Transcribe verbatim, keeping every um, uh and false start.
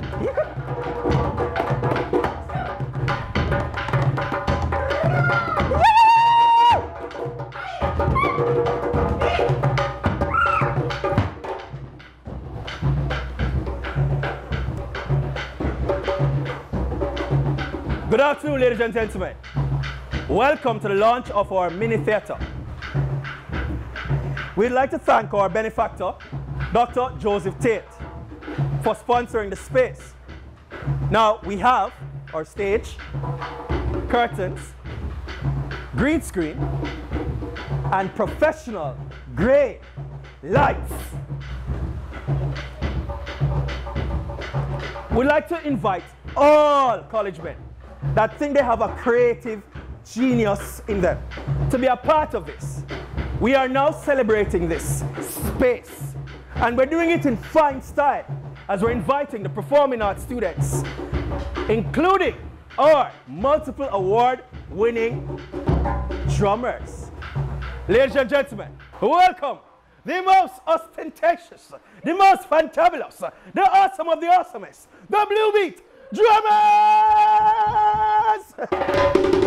Good afternoon, ladies and gentlemen. Welcome to the launch of our mini theater. We'd like to thank our benefactor, Doctor Joseph Tait, for sponsoring the space. Now we have our stage, curtains, green screen, and professional gray lights. We'd like to invite all college men that think they have a creative genius in them to be a part of this. We are now celebrating this space, and we're doing it in fine style as we're inviting the performing arts students, including our multiple award-winning drummers. Ladies and gentlemen, welcome the most ostentatious, the most fantabulous, the awesome of the awesomest, the Blue Beat Drummers!